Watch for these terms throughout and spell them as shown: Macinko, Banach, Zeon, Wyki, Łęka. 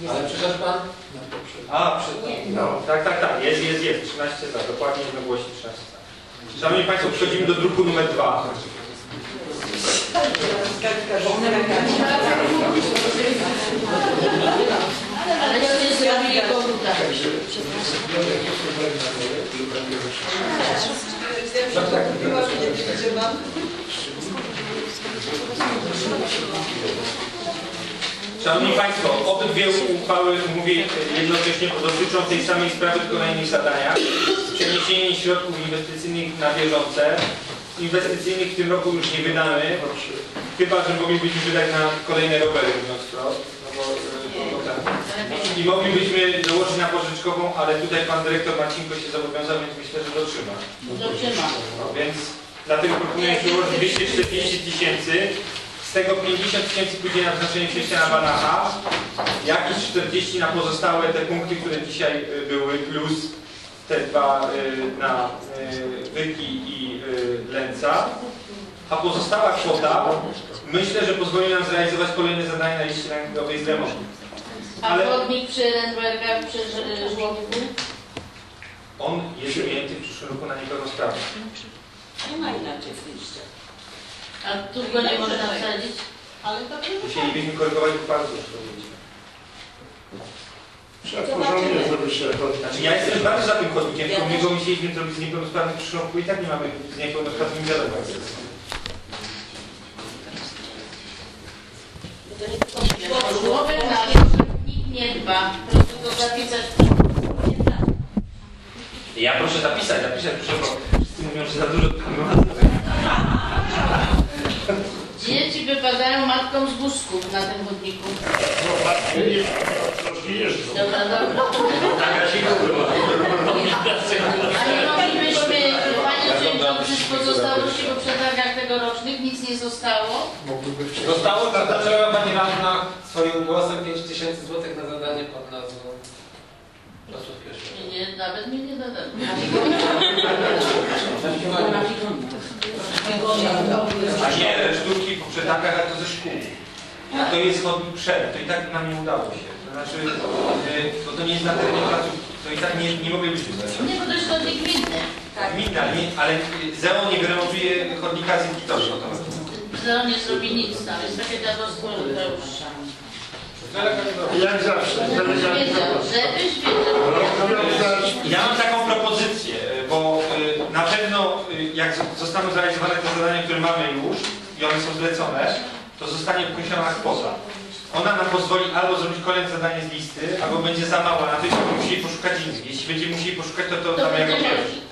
Jest. Ale przeszedł pan? No, a, przeszedł. No, tak, jest. 13 za, dokładnie jednogłośnie 13 za. Szanowni Państwo, przechodzimy do druku numer 2. Ale nie będzie zrobił jego ruta. Szanowni Państwo, obydwie uchwały mówię jednocześnie dotyczą tej samej sprawy, tylko na innych zadaniach. Przeniesienie środków inwestycyjnych na bieżące. Inwestycyjnych w tym roku już nie wydamy, chyba że moglibyśmy wydać na kolejne rowery, mówiąc wprost. I moglibyśmy dołożyć na pożyczkową, ale tutaj pan dyrektor Macinko się zobowiązał, więc myślę, że dotrzyma. No, więc dlatego proponuję przyłożyć 240 000. Z tego 50 000 pójdzie na przeznaczenie przejścia na Banacha, jak i 40 na pozostałe te punkty, które dzisiaj były, plus te dwa na Wyki i Lęca. A pozostała kwota, myślę, że pozwoli nam zrealizować kolejne zadania na liście rankingowej z remontu. Ale... A chodnik przy Lentwerkach, przy żłobku? On jest ujęty w przyszłym roku na niepełnosprawność. Nie ma inaczej w liście. A tu go nie można wsadzić? Ale to musielibyśmy korygować bardzo dużo. Trzeba porządnie zrobić się. Znaczy ja jestem bardzo za tym chodnikiem, tylko my go musieliśmy zrobić z niepełnosprawnym w przyszłym roku i tak nie mamy z niepełnosprawnymi zadawać. Głowę na nikt nie dba. Proszę go zapisać. Ja proszę zapisać, proszę, bo wszyscy mówią, że za dużo tam. Dzieci wypadają matkom z wózków na tym chodniku. No matki nie, troszkę jeżdżą. Dobra. Ale moglibyśmy, panie przewodniczący, z pozostałości po przetargach tegorocznych nic nie zostało. Zostało, zaznaczyła pani radna swoim głosem 5000 złotych na zadanie pod nazwą. Nie, nawet mi nie dodam. A nie, sztuki po przetargach, ale to ze szkół. To jest chodnik przed, to i tak nam nie udało się. To znaczy, bo to nie jest na terenie placówki, to i tak nie moglibyśmy zdać. Nie, bo to jest chodnik gminny. Tak. Gminna, ale Zeon nie wyremontuje chodnika z Inkitorza. Zeon nie zrobi nic tam, jest takie darstwo Judeusza. Jak zawsze. Żebyś wiedział. Ja mam taką propozycję, bo na pewno jak zostaną zrealizowane te zadania, które mamy już i one są zlecone, to zostanie wniesiona kwota. Ona nam pozwoli albo zrobić kolejne zadanie z listy, albo będzie za mała, na tych będziemy musieli poszukać innych. Jeśli będziemy musieli poszukać, to damy jako pierwszy.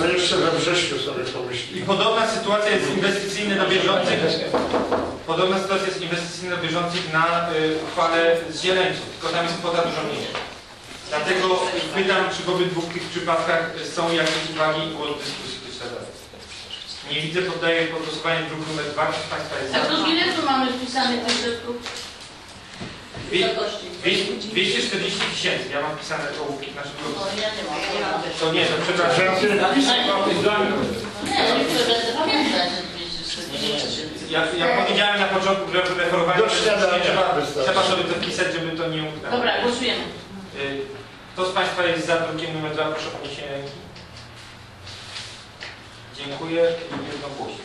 No jeszcze we wrześniu sobie pomyśli. I podobna sytuacja jest inwestycyjna na bieżących. Podobna sytuacja jest inwestycyjna na bieżących na uchwale z Zieleńców, tylko tam jest kwota dużo mniejsza. Dlatego pytam, czy w obydwu tych przypadkach są jakieś uwagi od dyskusji tych zadania. Nie widzę, poddaję pod głosowanie druk numer 2, czy Państwa jest za. A to ile tu mamy wpisane tych środków? 240 000, ja mam wpisane koło naszych grup. To nie, to przepraszam. Ja powiedziałem na początku, że reformowanie trzeba sobie to wpisać, żeby to nie udało. Dobra, głosujemy. Kto z Państwa jest za drukiem numer 2, proszę o podniesienie ręki. Dziękuję i jednogłośnie.